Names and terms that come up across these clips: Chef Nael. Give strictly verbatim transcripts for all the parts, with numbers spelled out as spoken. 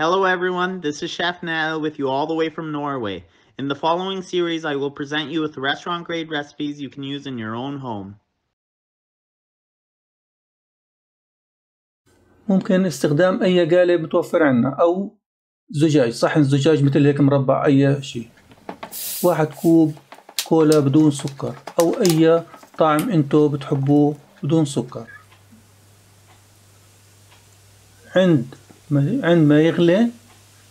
Hello everyone, this is Chef Nael with you all the way from Norway. In the following series, I will present you with restaurant grade recipes you can use in your own home. ممكن استخدام أي قالب متوفر عنا أو زجاج، صحن زجاج مثل هيك مربع أي شيء. واحد كوب كولا بدون سكر أو أي طعم أنتو بتحبوه بدون سكر. عند عندما يغلي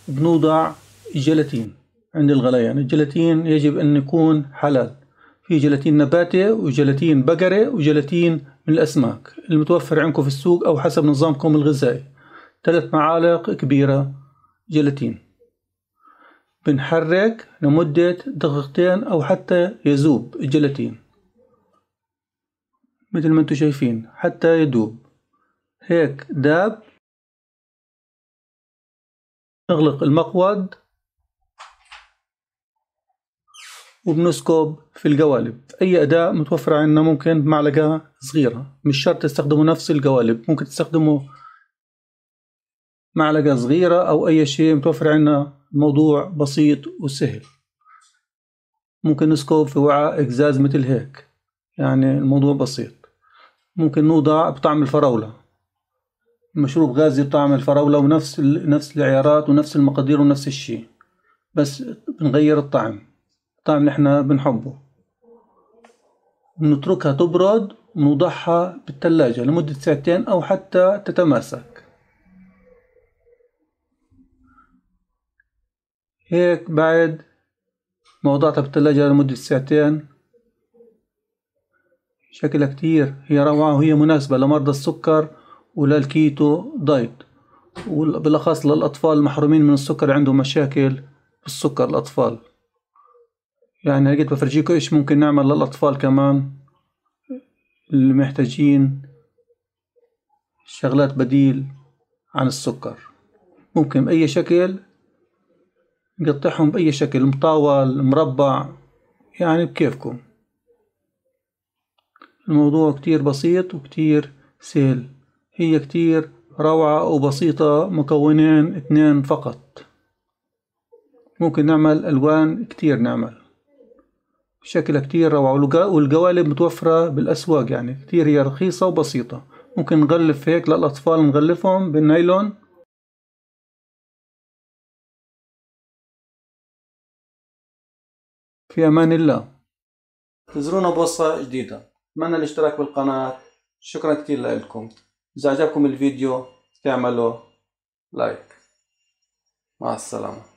بنوضع الجيلاتين عند الغليان. الجيلاتين يجب أن يكون حلال، في جيلاتين نباتي وجيلاتين بقري وجيلاتين من الأسماك المتوفر عندكم في السوق أو حسب نظامكم الغذائي. ثلاث معالق كبيرة جيلاتين بنحرك لمدة دقيقتين أو حتى يذوب الجيلاتين مثل ما انتم شايفين حتى يذوب. هيك داب نغلق المقود وبنسكب في القوالب. أي أداة متوفرة عندنا ممكن بمعلقة صغيرة، مش شرط تستخدموا نفس القوالب، ممكن تستخدموا معلقة صغيرة أو أي شيء متوفر عندنا. الموضوع بسيط وسهل، ممكن نسكب في وعاء إقزاز مثل هيك، يعني الموضوع بسيط. ممكن نوضع بطعم الفراولة، مشروب غازي بطعم الفراولة ونفس نفس العيارات ونفس المقادير ونفس الشيء، بس بنغير الطعم، الطعم اللي احنا بنحبه. بنتركها تبرد ونوضعها بالثلاجة لمدة ساعتين أو حتى تتماسك. هيك بعد ما وضعتها بالثلاجة لمدة ساعتين شكلها كتير، هي روعة وهي مناسبة لمرضى السكر وللكيتو دايت، وبالأخص للأطفال المحرومين من السكر، عندهم مشاكل بالسكر الأطفال. يعني لقيت بفرجيكم إيش ممكن نعمل للأطفال كمان اللي محتاجين شغلات بديل عن السكر. ممكن بأي شكل نقطعهم، بأي شكل، مطاول، مربع، يعني بكيفكم. الموضوع كتير بسيط وكتير سهل، هي كتير روعة وبسيطة، مكونين اثنين فقط. ممكن نعمل ألوان كتير، نعمل شكلها كتير روعة، والقوالب متوفرة بالأسواق، يعني كتير هي رخيصة وبسيطة. ممكن نغلف هيك للأطفال، نغلفهم بالنايلون في أمان الله. تزرونا بوصة جديدة، أتمنى الاشتراك بالقناة، شكرا كتير لكم. إذا عجبكم الفيديو تعملوا لايك. مع السلامة.